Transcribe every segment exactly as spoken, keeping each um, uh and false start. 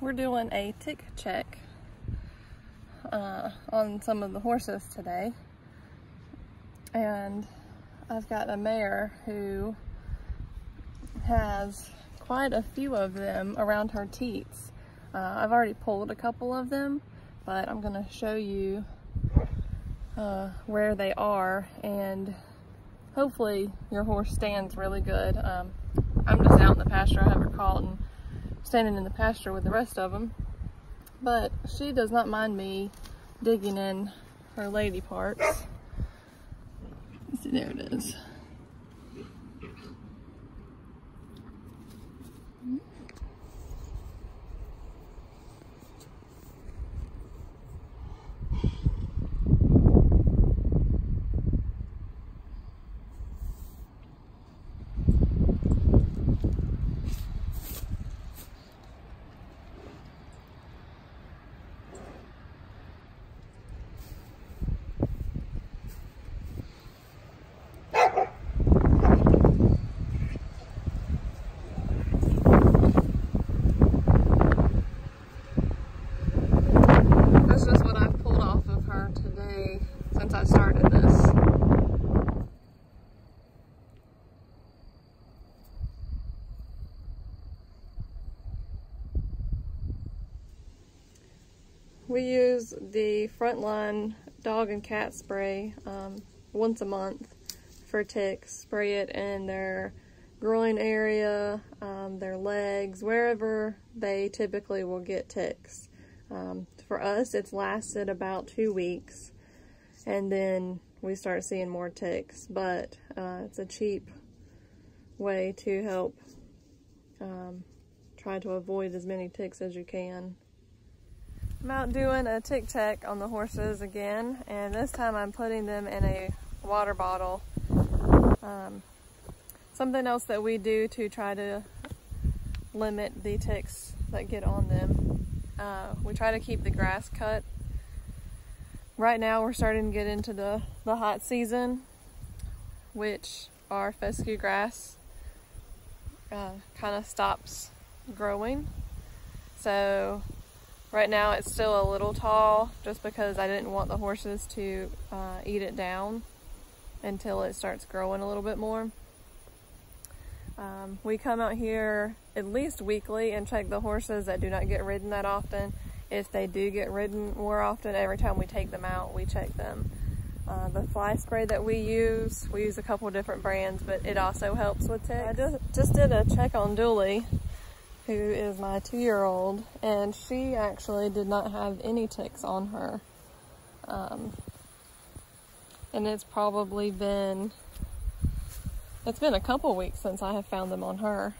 we're doing a tick check uh, on some of the horses today. And I've got a mare who has quite a few of them around her teats. Uh, I've already pulled a couple of them, but I'm going to show you uh, where they are, and hopefully your horse stands really good. Um, I'm just out in the pasture. I have her caught and standing in the pasture with the rest of them, but she does not mind me digging in her lady parts. Let's see, there it is. Since I started this. We use the Frontline dog and cat spray um, once a month for ticks. Spray it in their groin area, um, their legs, wherever they typically will get ticks. Um, for us, it's lasted about two weeks. And then we start seeing more ticks, but uh, it's a cheap way to help um, try to avoid as many ticks as you can. I'm out doing a tick check on the horses again, and this time I'm putting them in a water bottle. Um, something else that we do to try to limit the ticks that get on them, uh, we try to keep the grass cut. Right now we're starting to get into the, the hot season, which our fescue grass uh, kind of stops growing. So right now it's still a little tall just because I didn't want the horses to uh, eat it down until it starts growing a little bit more. Um, we come out here at least weekly and check the horses that do not get ridden that often. If they do get ridden more often, every time we take them out, we check them. Uh, the fly spray that we use, we use a couple different brands, but it also helps with ticks. I just, just did a check on Dooley, who is my two-year-old, and she actually did not have any ticks on her. Um, and it's probably been, it's been a couple weeks since I have found them on her.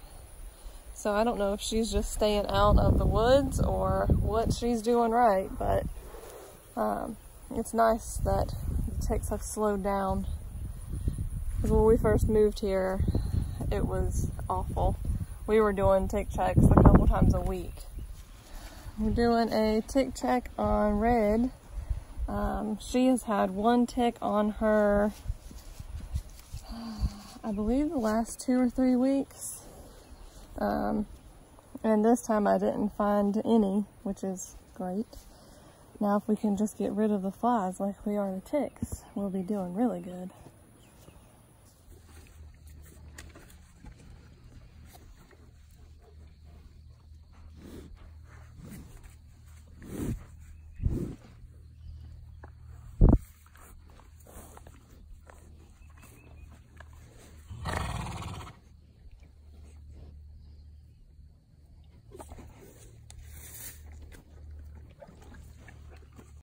So I don't know if she's just staying out of the woods or what she's doing right, but um, it's nice that the ticks have slowed down. Because when we first moved here, it was awful. We were doing tick checks a couple times a week. We're doing a tick check on Red. Um, she has had one tick on her, I believe, the last two or three weeks. Um, and this time I didn't find any, which is great. Now if we can just get rid of the flies like we are the ticks, we'll be doing really good.